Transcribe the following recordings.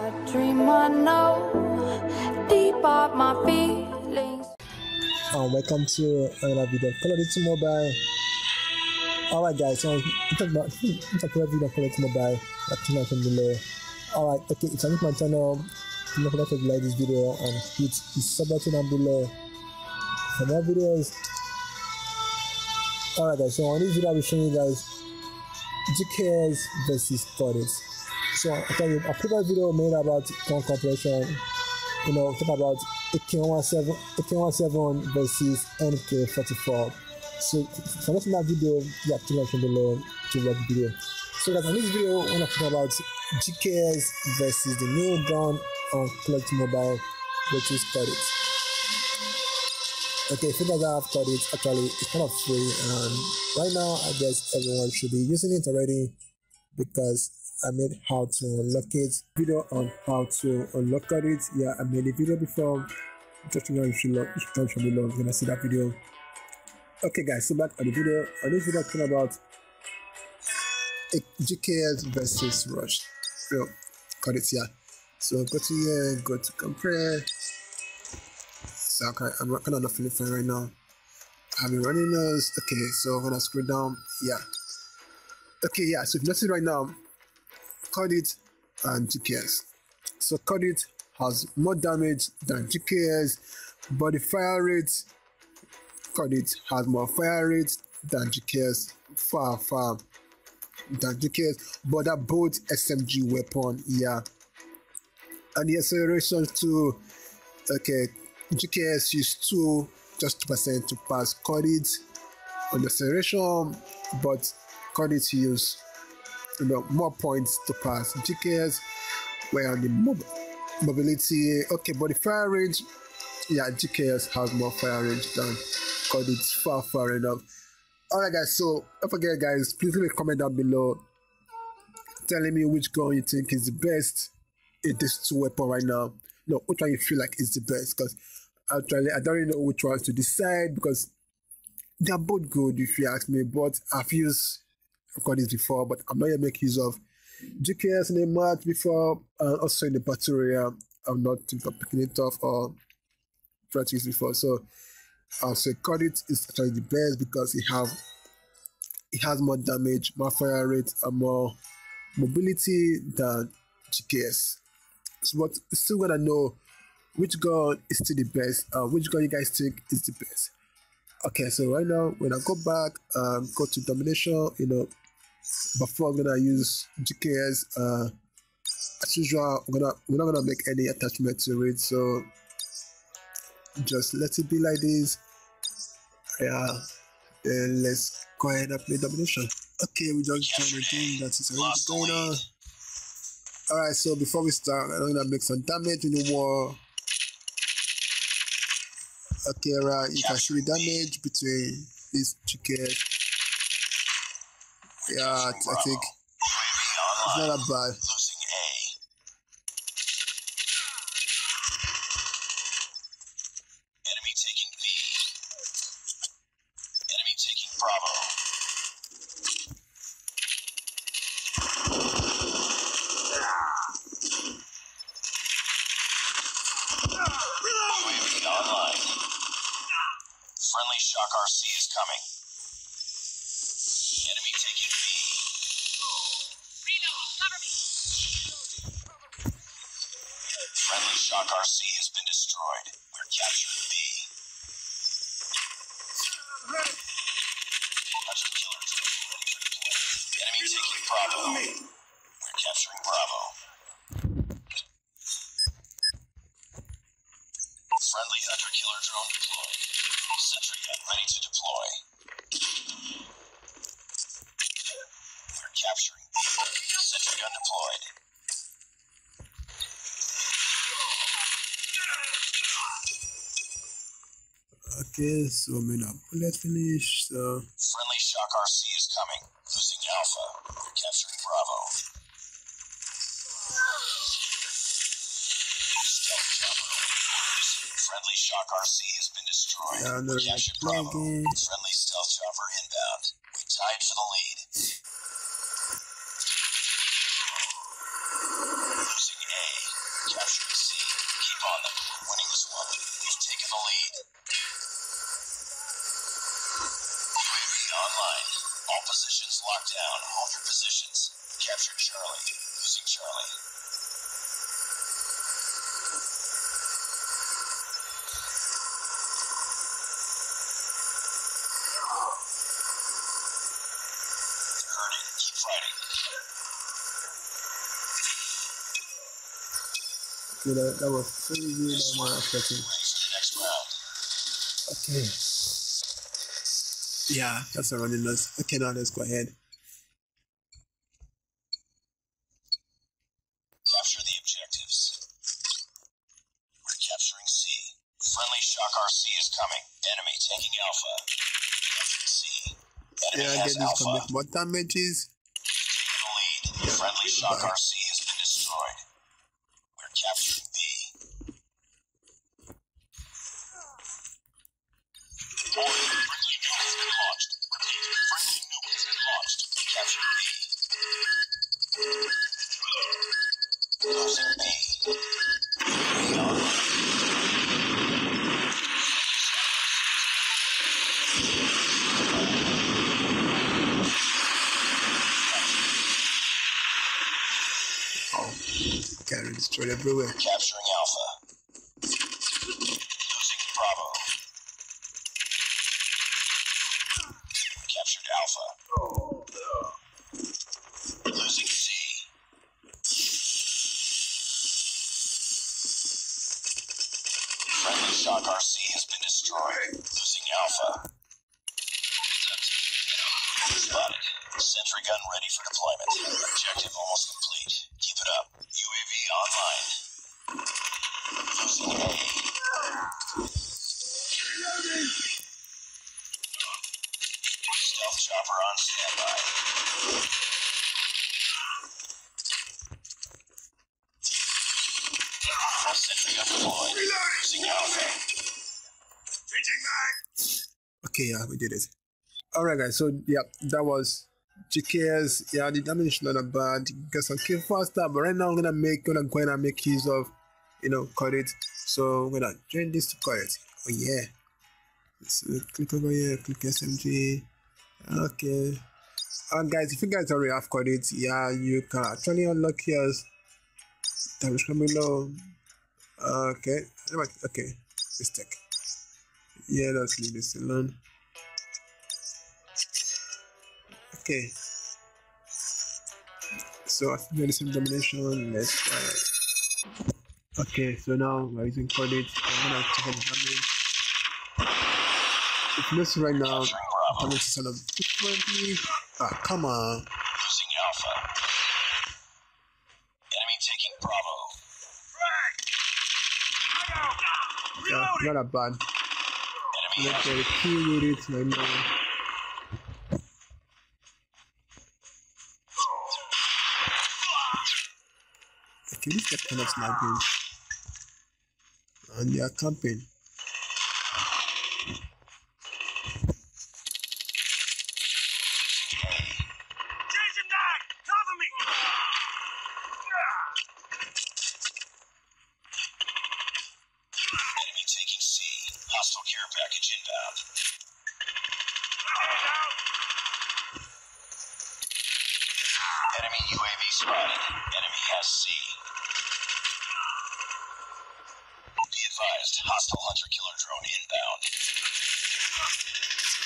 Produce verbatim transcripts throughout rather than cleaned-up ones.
I dream I know deep up my feelings. Oh, welcome to another video of Call of Duty Mobile. Alright guys, so it's about it's a video of Call of Duty Mobile. That's not from below. Alright, okay, if you're new to my channel, don't forget to like this video and hit the sub button down below for more videos. Alright guys, so on this video I'll be showing you guys G K S versus Cordite. So I tell you, a previous video made about gun compression, you know, talk about A K one seventeen versus N K forty-four. So if you're watching that video, you have to like from below to watch the video. So guys, on this video, I'm going to talk about G K S versus the new gun on Call of Duty Mobile, which is Cordite. Okay, if you guys have Cordite, actually, it's kind of free, and right now, I guess everyone should be using it already, because I made how to unlock it, video on how to unlock Cordite. Yeah, I made a video before, just you know, you should look, you should look below, you're gonna see that video. Okay guys, so back on the video. On this video, I'm talking about G K S versus Rush. So, Cordite, yeah. So go to here, go to compare. So okay, I'm not gonna feel fine right now. I've been running those. Okay, so I'm gonna scroll down. Yeah. Okay, yeah. So if you notice right now, Cordite and G K S. So Cordite has more damage than G K S, but the fire rate, Cordite has more fire rate than G K S. Far, far than G K S, but they're both S M G weapon. Yeah. And the acceleration to okay, G K S is two just two percent to pass Cordite on the acceleration, but Cordite use you know more points to pass G K S. Where on the mob mobility, okay, but the fire range, yeah, G K S has more fire range than Cordite, far far enough. Alright guys, so don't forget guys, please leave a comment down below telling me which gun you think is the best. It is two weapon right now. No, which one you feel like is the best? Because actually, I don't really know which ones to decide because they are both good, if you ask me. But I've used Cordite before, but I'm not gonna make use of G K S in a match before, and also in the battle area. I'm not picking it off or practice before, so I'll say Cordite is actually the best because it have it has more damage, more fire rate, and more mobility than G K S. So but still gonna know which gun is still the best, uh, which gun you guys think is the best. Okay, so right now when I go back um go to domination, you know, before I'm gonna use G K S, uh as usual I'm gonna we're not gonna make any attachment to it, so just let it be like this. Yeah, then let's go ahead and play domination. Okay, we just joined a game that is already going on. Alright, so before we start, I'm gonna make some damage in the wall. Okay, right, you can see the damage between these G K S. Yeah, I think it's not that bad. R C has been destroyed. We're capturing B. Capturing killer two. Ready for deployment. Enemy taking Bravo. We're capturing Bravo. Friendly hunter killer drone deployed. Sentry gun ready to deploy. We're capturing B. Sentry gun deployed. Okay, so I made a bullet finish, so... Friendly Shock R C is coming. Losing Alpha. We're capturing Bravo. Stealth chopper. Friendly Shock R C has been destroyed. Yeah, we captured Bravo. Friendly Stealth Chopper inbound. We tied for the lead. Losing A. As you can see, keep on them. Winning this one. We've taken the lead. U A V online. All positions locked down. Hold your positions. Captured Charlie. Losing Charlie. They're hurting. Keep fighting. Okay, that, that was pretty good on my objective. Okay. Yeah, that's a running loss. Okay, now let's go ahead. Capture the objectives. We're capturing C. Friendly Shock R C is coming. Enemy taking Alpha. Capturing C. Enemy yeah, has Alpha. More damages. Taking the lead. Friendly Shock Bye. R C has been destroyed. Capturing B. Warning, friendly nuke has been launched. Repeat, friendly nuke has been launched. Capturing B. Losing B. Carry destroyed everywhere. Capturing Alpha. Losing Bravo. Captured Alpha. Oh, no. Losing C. Friendly Shock R C has been destroyed. Losing Alpha. Spotted. Sentry gun ready for deployment. Objective almost complete. Keep it up. U A V online. Losing A. Stealth chopper on standby. Sentry gun deployed. Losing Alpha. Changing back. Okay, yeah, we did it. Alright guys, so yeah, that was G K S. Yeah, the damage not bad. You guys can kill faster, but right now I'm gonna make gonna go ahead and make use of, you know, Cordite. So I'm gonna join this to Cordite. Oh yeah. Let's uh, click over here, click S M G. Okay. And guys, if you guys already have Cordite, yeah, you can actually unlock yours. Damage from below. Okay. Okay. Mistake. Yeah, let's leave this alone. Okay, so after the same domination, let's try it. Okay, so now we're using Cordite. I'm gonna take the damage. It looks right now, damage is sort of differently. Ah, come on. Losing Alpha. Enemy taking Bravo. Yeah, not that bad. Enemy let's get a kill with it right now. Okay, this is kind of sniping. And they are camping. Jason died! Cover me! Enemy taking C. Hostile care package inbound. Enemy U A V spotted. Enemy has C. Hostile hunter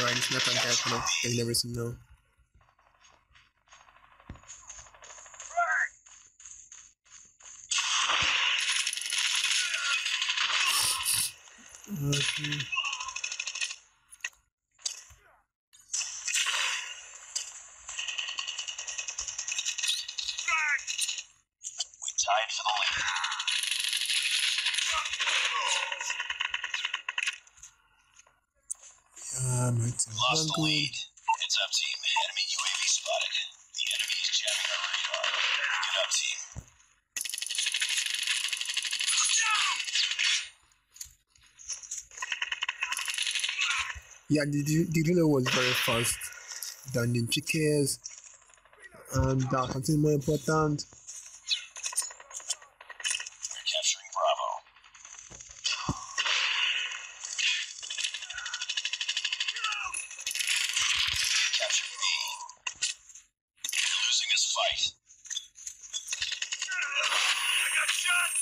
killer drone inbound. Alright, it's not on that for now. They never seem to know. Okay. We tied for the lead. Um, Lost the lead. It's up, team. Enemy U A V spotted. The enemy is jamming our radar. Get up, team. Yeah, the, the reload was very fast than the G K S, and that's something more important. Capturing Bravo. Capturing B. We're losing this fight. I got shot!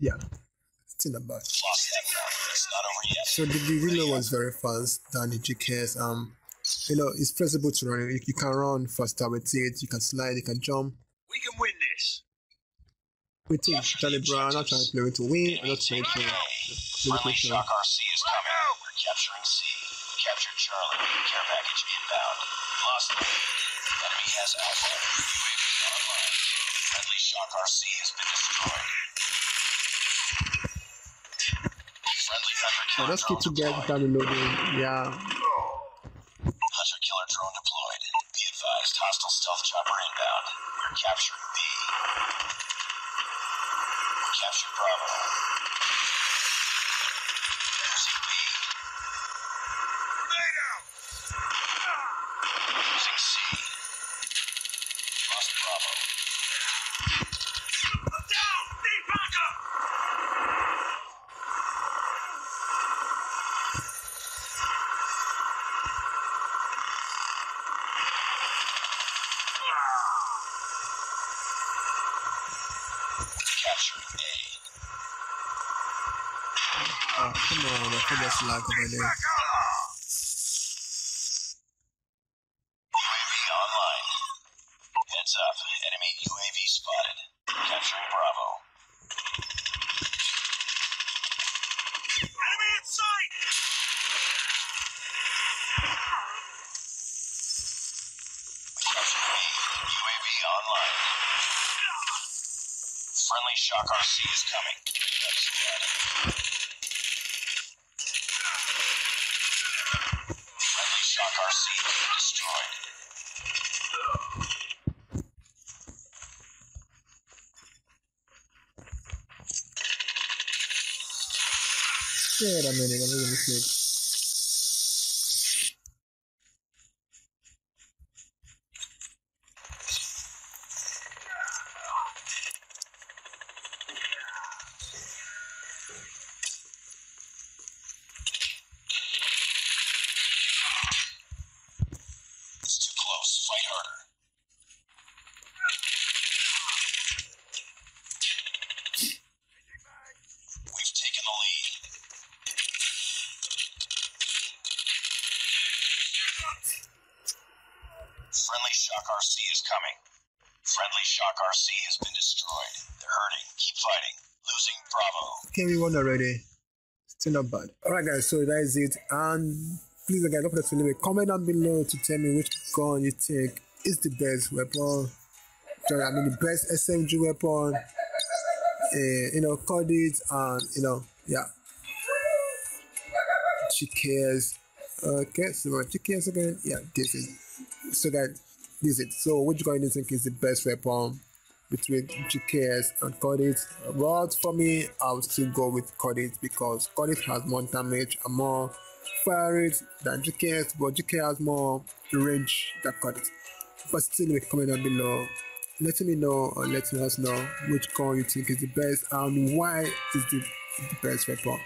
Yeah, it's in the back. So the, the reload was very fast than the G K S. Um, you know, it's flexible to run. You, you can run faster with it. You can slide. You can jump. We can win this. We think Charlie Brown. Not trying to play to win. Not trying to play. Friendly Shock R C is coming. We're capturing C. We captured Charlie. Care package inbound. Lost the lead. Enemy has Alpha. U A V online. Friendly Shock R C has been destroyed. So let's keep together without reloading. Yeah. Hunter killer drone deployed. Be advised, hostile stealth chopper inbound. We're capturing B. We captured Bravo. Losing B. Grenade out! Losing C. Lost Bravo. I'm down! Need backup! Oh, come on, I think that's lag over there. U A V online. Heads up, enemy U A V spotted. Capturing Bravo. Enemy in sight! Capturing A. U A V online. Friendly Shock R C is coming. Wait a minute, I made a mistake. It's too close, fight harder. Friendly Shock R C is coming. Friendly Shock R C has been destroyed. They're hurting. Keep fighting. Losing Bravo. Okay, we won already. Still not bad. Alright guys, so that is it. And please guys, don't forget to leave a comment down below to tell me which gun you think is the best weapon. Sorry, I mean the best S M G weapon. Uh, you know, Cordite and you know, yeah. G K S. Okay, so G K S again. Yeah, this is. So that is it. So which gun do you think is the best weapon between G K S and Cordite? But for me, I'll still go with Cordite because Cordite has more damage and more fire rate than G K S, but G K S has more range than Cordite. But still leave a comment down below letting me know or letting us know which gun you think is the best and why is the, the best weapon.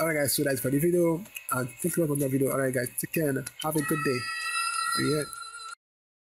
Alright guys, so that's for the video and thank you for watching the video. Alright guys, take care and have a good day. Yeah.